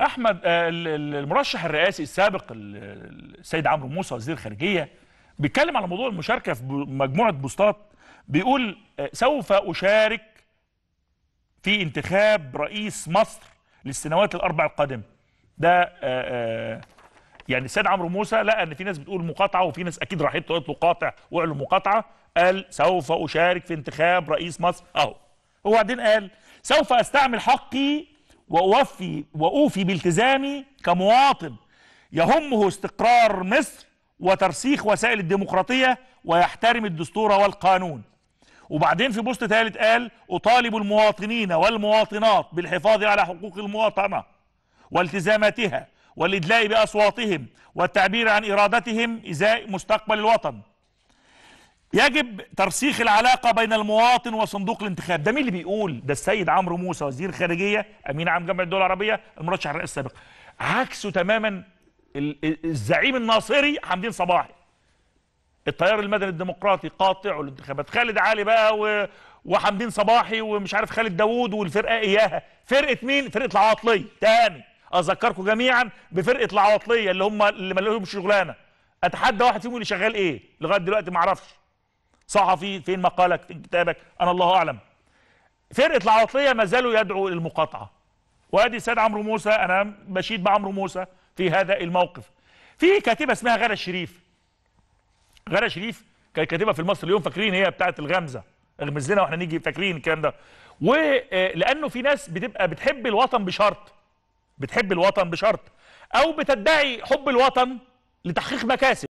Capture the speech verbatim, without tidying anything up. احمد المرشح الرئاسي السابق السيد عمرو موسى وزير الخارجيه بيتكلم على موضوع المشاركه في مجموعه بوستات، بيقول سوف اشارك في انتخاب رئيس مصر للسنوات الاربع القادمه. ده يعني السيد عمرو موسى لقى ان في ناس بتقول مقاطعه وفي ناس اكيد راحت قالت له قاطع واعلن مقاطعه، قال سوف اشارك في انتخاب رئيس مصر اهو. وبعدين قال سوف استعمل حقي واوفي واوفي بالتزامي كمواطن يهمه استقرار مصر وترسيخ وسائل الديمقراطيه ويحترم الدستور والقانون. وبعدين في بوست ثالث قال اطالب المواطنين والمواطنات بالحفاظ على حقوق المواطنه والتزاماتها والادلاء باصواتهم والتعبير عن ارادتهم ازاء مستقبل الوطن. يجب ترسيخ العلاقه بين المواطن وصندوق الانتخاب. ده مين اللي بيقول ده؟ السيد عمرو موسى وزير الخارجيه امين عام جامعه الدول العربيه المرشح الرئاسي السابق. عكسه تماما الزعيم الناصري حمدين صباحي. التيار المدني الديمقراطي قاطع الانتخابات. خالد علي بقى وحمدين صباحي ومش عارف خالد داوود والفرقه اياها. فرقه مين؟ فرقه العواطليه. تاني اذكركم جميعا بفرقه العواطليه اللي هم اللي ما لهمش شغلانه. اتحدى واحد فيهم اللي شغال ايه؟ لغايه دلوقتي ما اعرفش. صحفي، فين مقالك، فين كتابك، انا الله اعلم. فرقه العواطليه ما زالوا يدعوا للمقاطعه. وادي السيد عمرو موسى، انا مشيت بعمرو موسى في هذا الموقف. في كاتبه اسمها غادة الشريف. غادة الشريف كانت كاتبه في المصري اليوم، فاكرين هي بتاعه الغمزه، اغمز لنا واحنا نيجي، فاكرين الكلام ده. ولانه في ناس بتبقى بتحب الوطن بشرط. بتحب الوطن بشرط، او بتدعي حب الوطن لتحقيق مكاسب.